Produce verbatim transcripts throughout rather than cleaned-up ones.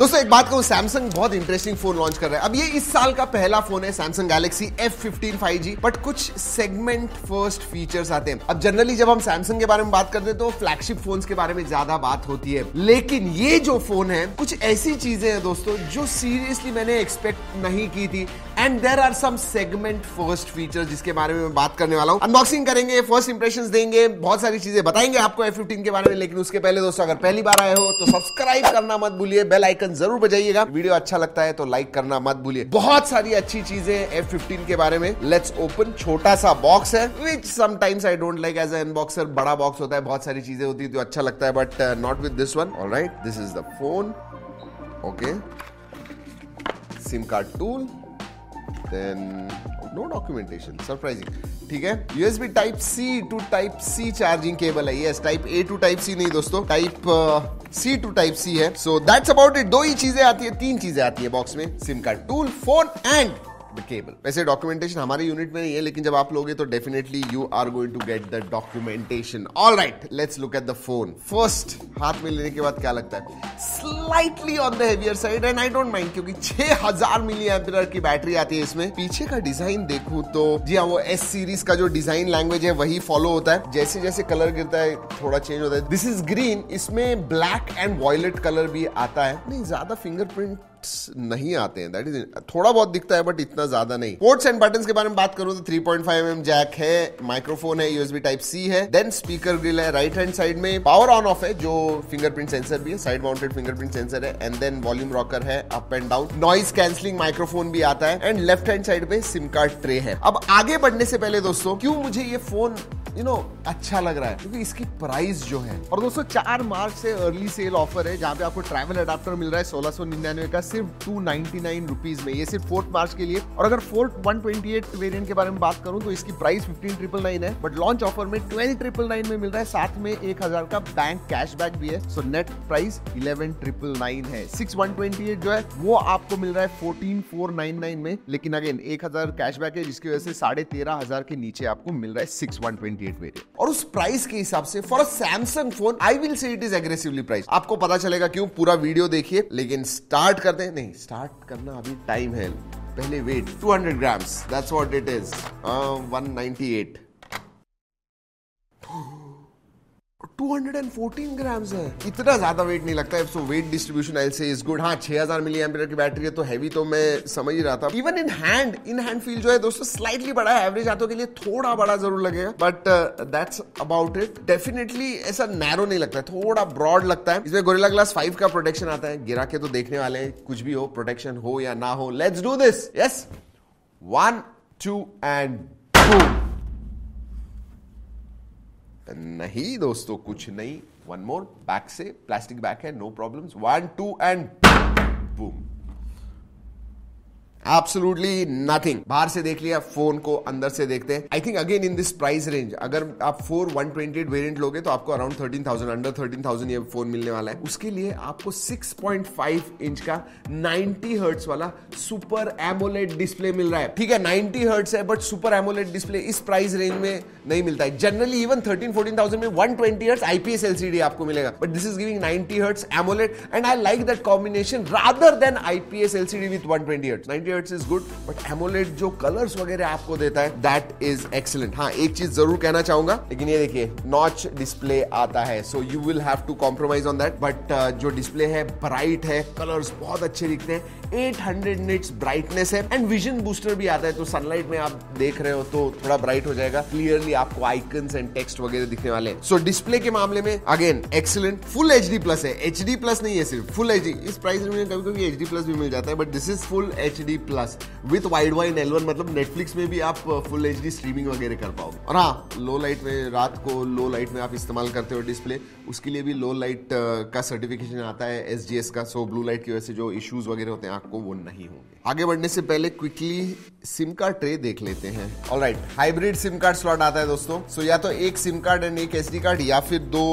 दोस्तों एक बात कहूं, सैमसंग बहुत इंटरेस्टिंग फोन लॉन्च कर रहा है। अब ये इस साल का पहला फोन है Samsung Galaxy F fifteen five G, but कुछ सेगमेंट फर्स्ट फीचर्स आते हैं। अब जनरली जब हम सैमसंग के बारे में बात करते हैं तो फ्लैगशिप फोन्स के बारे में ज्यादा बात होती है, लेकिन ये जो फोन है कुछ ऐसी चीजें हैं दोस्तों जो सीरियसली मैंने एक्सपेक्ट नहीं की थी। And there are some segment first features जिसके बारे में मैं बात करने वाला हूँ। अनबॉक्सिंग करेंगे, फर्स्ट इंप्रेशंस देंगे, बहुत सारी चीजें बताएंगे आपको एफ फिफ्टीन के बारे में। लेकिन उसके पहले दोस्तों अगर पहली बार आए हो तो सब्सक्राइब करना मत भूलिए, बेल आइकन जरूर बजाइएगा, वीडियो अच्छा लगता है तो लाइक करना मत भूलिए। बहुत सारी अच्छी चीजें एफ फिफ्टीन के बारे में। लेट्स ओपन, छोटा सा बॉक्स है which sometimes I don't like as a unboxer. बड़ा बॉक्स होता है, बहुत सारी चीजें होती है तो अच्छा लगता है, but not with this one. Alright, this is the phone. Okay, SIM card tool, then no documentation, surprising. ठीक है, USB type C to type C charging cable है। Yes, type A to type C नहीं दोस्तों, type C to type C है। So that's about it. दो ही चीजें आती है, तीन चीजें आती है बॉक्स में, SIM card, tool, phone and the cable. वैसे डॉक्यूमेंटेशन हमारे यूनिट में नहीं है, लेकिन जब आप लोगे तो definitely you are going to get the documentation. Alright, let's look at the phone. First हाथ में लेने के बाद क्या लगता है? Slightly on the heavier side and I don't mind, क्योंकि छह हज़ार मिली एम्पियर की बैटरी आती है इसमें। पीछे का डिजाइन देखूं तो जी हाँ, वो एस सीरीज का जो डिजाइन लैंग्वेज है वही फॉलो होता है। जैसे जैसे कलर गिरता है थोड़ा चेंज होता है। दिस इज ग्रीन, इसमें ब्लैक एंड वॉयलेट कलर भी आता है। नहीं, ज्यादा फिंगरप्रिंट नहीं आते हैं, दैट इज थोड़ा बहुत दिखता है बट इतना ज्यादा नहीं। पोर्ट्स एंड बटन्स के बारे में बात करूं तो three point five M M jack है, माइक्रोफोन है, यूएसबी टाइप सी है, देन स्पीकर ग्रिल है राइट हैंड साइड में, पावर ऑन ऑफ है जो फिंगरप्रिंट सेंसर भी है, साइड माउंटेड फिंगरप्रिंट सेंसर है, एंड देन वॉल्यूम रॉकर है up and down, noise cancelling microphone भी आता है, एंड लेफ्ट हैंड साइड में सिम कार्ड ट्रे है। अब आगे बढ़ने से पहले दोस्तों, क्यों मुझे ये फोन यू नो अच्छा लग रहा है, क्योंकि इसकी प्राइस जो है, और दोस्तों चार मार्च से अर्ली सेल ऑफर है जहाँ पे आपको ट्रैवल अडाप्टर मिल रहा है सोलह सौ निन्यानवे का सिर्फ टू नाइनटी नाइन रुपीज में। ये सिर्फ फोर्थ मार्च के लिए। और अगर fourth one twenty eight variant के बारे में बात करूँ तो इसकी प्राइस फिफ्टीन ट्रिपल नाइन है, बट लॉन्च ऑफर में ट्वेंटी ट्रिपल नाइन में मिल रहा है। साथ में एक हजार का बैंक कैशबैक भी है, so net price eleven triple nine है। सिक्स वन ट्वेंटी एट जो है वो आपको मिल रहा है फोर्टीन फोर नाइन नाइन में, लेकिन अगेन एक हजार कैशबैक है जिसकी वजह से साढ़े तेरह हजार के नीचे आपको मिल रहा है six one twenty eight variant. और उस प्राइस के हिसाब से for a Samsung phone I will say it is aggressively price. आपको पता चलेगा क्यों, पूरा वीडियो देखिए। लेकिन स्टार्ट करते हैं, नहीं स्टार्ट करना अभी टाइम है, पहले weight. Two hundred grams, that's what it is, one ninety eight, two hundred fourteen grams है, इतना ज्यादा वेट नहीं लगता है। सो वेट डिस्ट्रीब्यूशन आई से इज गुड। हाँ, छह हज़ार मिली एम्पियर की बैटरी है तो हैवी तो मैं समझ ही रहा था। Even in hand in hand feel जो है दोस्तों स्लाइटली बड़ा है, एवरेज हाथों के लिए थोड़ा बड़ा जरूर लगेगा, but that's about it. Definitely ऐसा नैरो नहीं लगता है, थोड़ा ब्रॉड लगता है। इसमें गोरिल्ला ग्लास फाइव का प्रोटेक्शन आता है। गिरा के तो देखने वाले हैं, कुछ भी हो, प्रोटेक्शन हो या ना हो। Let's do this. Yes, one two and boom. नहीं दोस्तों, कुछ नहीं। वन मोर, बैक से प्लास्टिक बैक है, no problems. One two and boom, absolutely nothing. बाहर से देख लिया फोन को, अंदर से देखते हैं। I think again in this price range अगर आप four one twenty eight variant लोगे तो आपको around thirteen thousand, under thirteen thousand ये फोन मिलने वाला है। उसके लिए आपको सिक्स पॉइंट फाइव इंच का नाइंटी हर्ट्स वाला सुपर एमोलेड डिस्प्ले मिल रहा है। ठीक है, नाइंटी हर्ट्स है बट सुपर एमोलेड डिस्प्ले इस प्राइस रेंज में नहीं मिलता है। Generally even thirteen fourteen thousand में one twenty hertz IPS LCD आपको मिलेगा, but this is giving ninety hertz AMOLED and I like that combination rather than IPS LCD with one twenty hertz. Ninety hertz is good, but AMOLED जो colours वगैरह आपको देता है that is excellent. हाँ, एक चीज जरूर कहना चाहूंगा, लेकिन ये देखिए नॉच डिस्प्ले आता है, so you will have to compromise on that. But जो डिस्प्ले है ब्राइट है, कलर्स बहुत अच्छे दिखते हैं, एट हंड्रेड निट्स ब्राइटनेस है, एंड विजन बूस्टर भी आता है तो सनलाइट में आप देख रहे हो तो थोड़ा ब्राइट हो जाएगा। क्लियरली आपको आइकन्स एंड टेक्स्ट वगैरह दिखने वाले हैं। सो डिस्प्ले के मामले में again excellent. Full HD plus है, एचडी प्लस नहीं है सिर्फ, फुल एचडी। इस प्राइस में कभी कभी एचडी प्लस भी मिल जाता है, but this is full HD plus with Widevine L one, मतलब नेटफ्लिक्स में भी आप फुल एचडी स्ट्रीमिंग वगैरह कर पाओगे। और हाँ, लो लाइट में, रात को लो लाइट में आप इस्तेमाल करते हो डिस्प्ले, उसके लिए भी लो लाइट का सर्टिफिकेशन आता है एसजीएस का, सो ब्लू लाइट की वजह से जो इश्यूज वगैरह होते हैं आपको वो नहीं होंगे। आगे बढ़ने से पहले क्विकली सिम कार्ड ट्रे देख लेते हैं। Alright, hybrid SIM card slot आता है दोस्तों, सो या तो एक सिम कार्ड एंड एक एसडी कार्ड या फिर दो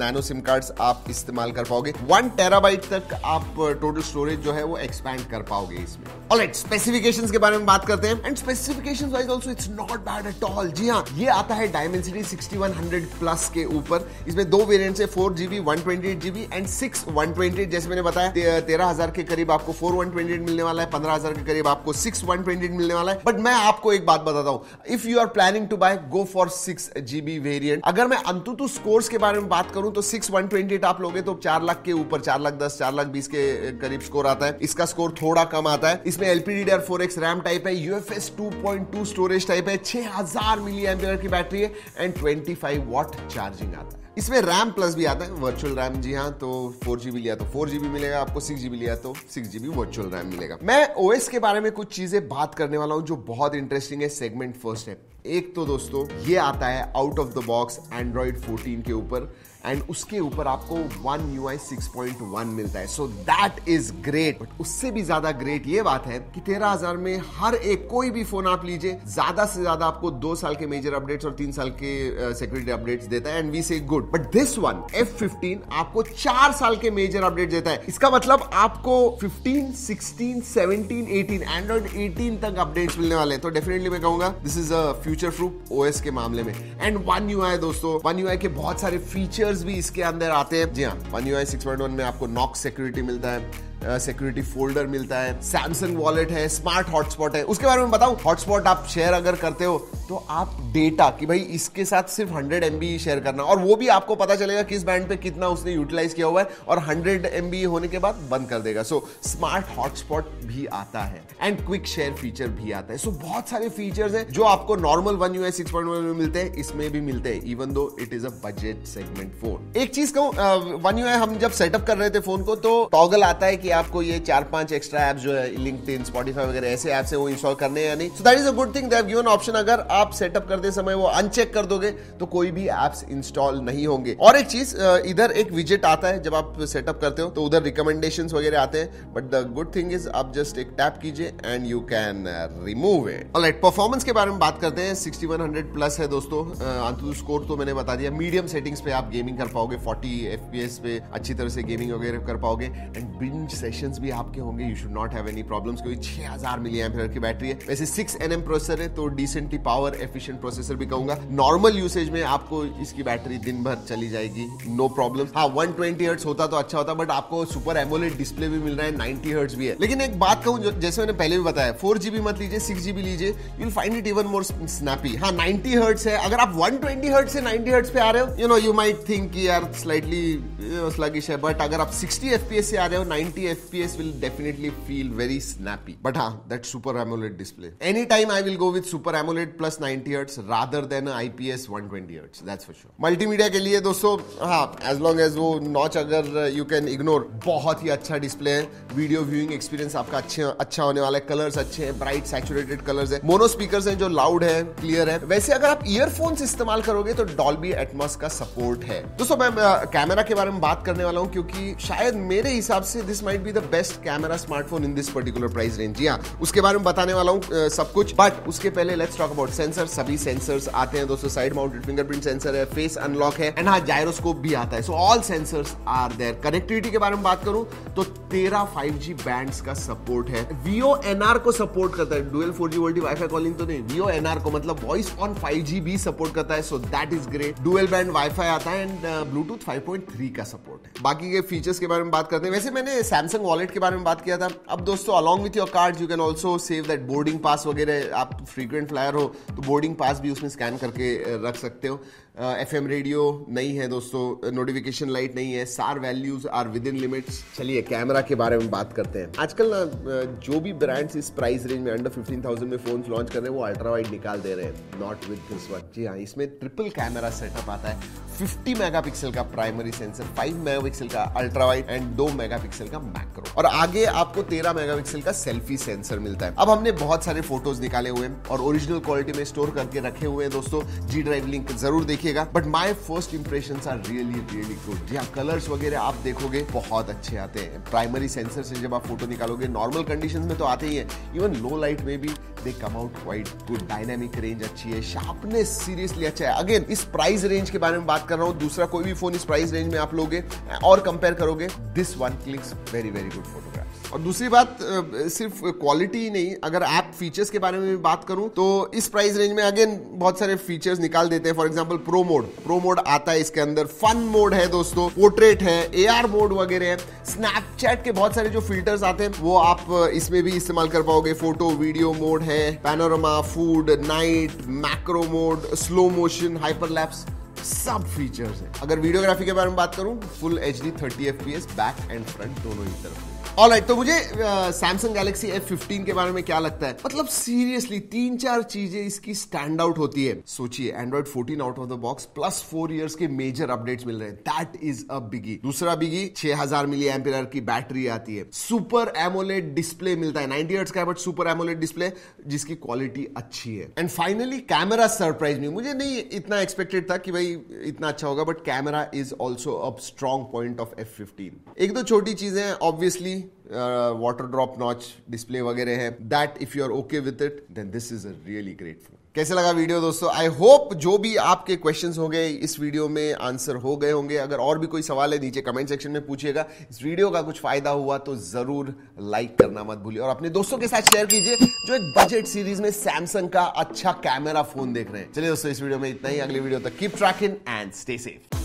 नैनो सिम कार्ड्स आप इस्तेमाल कर पाओगे। वन टेराबाइट तक आप टोटल स्टोरेज जो है वो एक्सपैंड कर पाओगे इसमें। राइट, स्पेसिफिकेशंस के बारे में बात करते हैं and specifications wise also it's not bad at all. जी हां, ये आता है Dimensity sixty one hundred plus के ऊपर। इसमें दो वेरिएंट्स है, four GB, one twenty eight GB and six one twenty eight. जैसे मैंने बताया तेरह हज़ार के करीब आपको फोर वन ट्वेंटी एट मिलने वाला है, पंद्रह हज़ार के करीब आपको सिक्स वन ट्वेंटी एट मिलने वाला है। बट मैं आपको एक बात बताता हूं, if you are planning to buy go for six GB variant. अगर मैं अंतुतु स्कोर्स के बारे में बात करूं तो सिक्स वन ट्वेंटी एट आप लोगे तो चार लाख के ऊपर, चार लाख दस, चार लाख बीस के करीब स्कोर आता है। इसका स्कोर थोड़ा कम आता है। इसमें L P D D R four X RAM type है, U F S two point two storage type है, छह हज़ार मिली एम्पियर की बैटरी है एंड पच्चीस वाट चार्जिंग आता है। इसमें रैम प्लस भी आता है, वर्चुअल रैम। जी हाँ, तो फोर जीबी लिया तो फोर जीबी मिलेगा आपको, सिक्स जीबी लिया तो सिक्स जीबी वर्चुअल रैम मिलेगा। मैं ओएस के बारे में कुछ चीजें बात करने वाला हूं जो बहुत इंटरेस्टिंग है, सेगमेंट फर्स्ट है। एक तो दोस्तों ये आता है out of the box Android fourteen के ऊपर एंड उसके ऊपर आपको one UI six point one मिलता है, so that is great. But उससे भी ज्यादा ग्रेट ये बात है कि तेरह हज़ार में हर एक कोई भी फोन आप लीजिए, ज्यादा से ज्यादा आपको दो साल के मेजर अपडेट्स और तीन साल के सिक्योरिटी uh, अपडेट्स देता है and we say good. But this one F fifteen आपको चार साल के मेजर अपडेट देता है। इसका मतलब आपको fifteen, sixteen, seventeen, eighteen Android eighteen तक अपडेट्स मिलने वाले हैं। तो डेफिनेटली मैं कहूंगा this is a future proof OS के मामले में। एंड वन यूआई दोस्तों, वन यूआई के बहुत सारे फीचर्स भी इसके अंदर आते हैं। जी हाँ, one UI six point one में आपको नॉक सिक्योरिटी मिलता है, सिक्योरिटी uh, फोल्डर मिलता है, सैमसंग वॉलेट है, स्मार्ट हॉटस्पॉट है। उसके बारे में बताऊं, हॉटस्पॉट आप शेयर अगर करते हो तो आप डेटा कि भाई इसके साथ सिर्फ हंड्रेड एम बी शेयर करना, और वो भी आपको पता चलेगा किस बैंड पे कितना उसने यूटिलाइज किया हुआ है, और हंड्रेड एम बी होने के बाद बंद कर देगा। सो स्मार्ट हॉटस्पॉट भी आता है एंड क्विक शेयर फीचर भी आता है। सो so, बहुत सारे फीचर्स हैं जो आपको normal one UI six point one में मिलते हैं, इसमें भी मिलते हैं, even though it is a budget segment phone. एक चीज कहूं, वन यूआई हम जब सेटअप कर रहे थे फोन को तो टॉगल आता है कि आपको ये चार पांच एक्स्ट्रा एप्स जो है लिंक्डइन, स्पॉटिफाई वगैरह ऐसे ऐप्स हैं वो इंस्टॉल करने हैं या नहीं। So that is a good thing, they have given option. अगर आप सेटअप करते समय वो अनचेक कर दोगे तो कोई भी एप्स इंस्टॉल नहीं होंगे। और एक चीज, इधर एक विजेट आता है जब आप सेटअप करते हो तो उधर रिकमेंडेशंस वगैरह आते हैं, but the good thing is आप जस्ट एक टैप कीजिए and you can remove it. Alright, performance के बारे में बात करते हैं। सिक्सटी वन हंड्रेड प्लस है दोस्तों, अंतुतु स्कोर तो मैंने बता दिया। मीडियम सेटिंग्स पे आप गेमिंग कर पाओगे, फोर्टी एफ पी एस पे अच्छी तरह से गेमिंग वगैरह कर पाओगे एंड बिंज सेशंस भी आपके होंगे। You should not have any problems क्योंकि छह हज़ार मिलीएम्पियर की बैटरी है। वैसे सिक्स एन एम प्रोसेसर है तो डिसेंटली पावर एफिशिएंट प्रोसेसर भी कहूंगा। नॉर्मल यूसेज में आपको इसकी बैटरी दिन भर चली जाएगी, नो प्रॉब्लम। हाँ, वन ट्वेंटी हर्ट्ज होता तो अच्छा होता, बट आपको सुपर एमोलेड डिस्प्ले भी मिल रहा है, नाइंटी हर्ट्ज भी है। लेकिन एक बात कहूं, जैसे मैंने पहले भी बताया, फोर जीबी मत लीजिए, सिक्स जीबी लीजिए, you will find it even more snappy. हाँ, नाइंटी हर्ट्ज है। अगर आप वन ट्वेंटी हर्ट्ज से नाइंटी हर्ट्ज पे आ रहे हो, you know you might think कि यार स्लाइटली स्लगिश है, बट अगर आप सिक्सटी एफ पी एस से आ रहे हो, ninety F P S will definitely feel very snappy. But हाँ, that super AMOLED display. Anytime I will go with super AMOLED plus ninety hertz rather than I P S one twenty hertz. That's for sure. Multimedia के लिए दोस्तों, हाँ, as long as वो notch अगर you can ignore, बहुत ही अच्छा display है। Video viewing experience आपका अच्छे अच्छा होने वाला है। Colors अच्छे हैं, bright saturated colors है। Mono speakers हैं जो loud है, clear है। वैसे अगर आप earphones इस्तेमाल करोगे तो Dolby Atmos का support है। दोस्तों मैं कैमरा के बारे में बात करने वाला हूँ क्योंकि शायद मेरे हिसाब से this might be the best camera smartphone in this particular price range. जी हाँ, उसके बारे में बताने वाला हूँ uh, सब कुछ। बट उसके पहले let's talk about sensors. सभी sensors आते हैं दोस्तों, side mounted fingerprint sensor है, face unlock है and हाँ gyroscope भी आता है। So all sensors are there. Connectivity के बारे में बात करूँ तो तेरह फाइव जी बैंड्स का सपोर्ट है। वी ओ एन आर को सपोर्ट करता है, dual four G VoLTE wifi calling तो नहीं, वी ओ एन आर को मतलब वॉइस ऑन फाइव जी भी सपोर्ट करता है, so that is great. Dual band wifi आता है and Bluetooth five point three का सपोर्ट है। बाकी के फीचर्स के बारे में बात करते हैं। वैसे मैंने सैमसंग वॉलेट के बारे में बात किया था। अब दोस्तों along with your card you can also save that boarding pass वगैरह। आप फ्रीक्वेंट फ्लायर हो तो बोर्डिंग पास भी उसमें स्कैन करके रख सकते हो। एफ एम रेडियो नहीं है दोस्तों, नोटिफिकेशन लाइट नहीं है, SAR values are within limits. चलिए कैमरा के बारे में बात करते हैं। आजकल ना जो भी ब्रांड्स इस प्राइस रेंज में अंडर फिफ्टीन थाउजेंड में फोन्स लॉन्च कर रहे हैं वो अल्ट्रा वाइड निकाल दे रहे हैं, नॉट विद दिस वन। जी हाँ, इसमें ट्रिपल कैमरा सेटअप आता है, फिफ्टी मेगापिक्सल का प्राइमरी सेंसर, फाइव मेगापिक्सल का ultra wide and two megapixel का मैक्रो, और आगे आपको थर्टीन मेगापिक्सल का सेल्फी सेंसर मिलता है। अब हमने बहुत सारे फोटोज निकाले हुए हैं और ओरिजिनल क्वालिटी में स्टोर करके रखे हुए हैं दोस्तों, जी ड्राइव लिंक जरूर देखिए। देखिएगा, but my first impression are really really good. जी हाँ, कलर्स वगैरह आप देखोगे बहुत अच्छे आते हैं। प्राइमरी सेंसर से जब आप फोटो निकालोगे, नॉर्मल कंडीशंस में तो आते ही है, इवन लो लाइट में भी they come out quite good. Dynamic range अच्छी है, शार्पनेस सीरियसली अच्छा है। अगेन इस प्राइस रेंज के बारे में बात कर रहा हूँ, दूसरा कोई भी फोन इस प्राइस रेंज में आप लोगे और कंपेयर करोगे, this one clicks very very good photographs. और दूसरी बात, सिर्फ क्वालिटी ही नहीं, अगर ऐप फीचर्स के बारे में भी बात करूं तो इस प्राइस रेंज में अगेन बहुत सारे फीचर्स निकाल देते हैं। For example pro mode, pro mode आता है इसके अंदर, फन मोड है दोस्तों, पोर्ट्रेट है, एआर मोड वगैरह है, स्नैपचैट के बहुत सारे जो फिल्टर्स आते हैं वो आप इसमें भी इस्तेमाल कर पाओगे। फोटो वीडियो मोड है, panorama, food, night, macro mode, slow motion, hyperlapse, सब फीचर्स है। अगर वीडियोग्राफी के बारे में बात करूं, full HD thirty F P S back and front दोनों ही तरफ। ऑलराइट, तो मुझे सैमसंग गैलेक्सी एफ फिफ्टीन के बारे में क्या लगता है, मतलब सीरियसली तीन चार चीजें इसकी स्टैंड आउट होती है। सोचिए, Android fourteen out of the box plus four years के मेजर अपडेट्स मिल रहे हैं, दैट इज अ बिगी। दूसरा बिगी, छह हज़ार मिली एम्पियर की बैटरी आती है, सुपर एमोलेड डिस्प्ले मिलता है, नाइंटी हर्ट्ज का बट सुपर एमोलेड डिस्प्ले जिसकी क्वालिटी अच्छी है। एंड फाइनली कैमरा सरप्राइज में, मुझे नहीं इतना एक्सपेक्टेड था कि भाई इतना अच्छा होगा, but camera is also a strong point of F fifteen. एक दो छोटी चीजें obviously, water drop notch display वगैरह है, that if you are okay with it then this is a really great phone. कैसे लगा वीडियो दोस्तों? आई होप जो भी आपके क्वेश्चंस होंगे इस वीडियो में आंसर हो गए होंगे। अगर और भी कोई सवाल है नीचे कमेंट सेक्शन में पूछिएगा। इस वीडियो का कुछ फायदा हुआ तो जरूर लाइक करना मत भूलिए और अपने दोस्तों के साथ शेयर कीजिए जो एक बजट सीरीज में सैमसंग का अच्छा कैमरा फोन देख रहे हैं। चलिए दोस्तों, इस वीडियो में इतना ही। अगले वीडियो तक keep tracking and stay safe.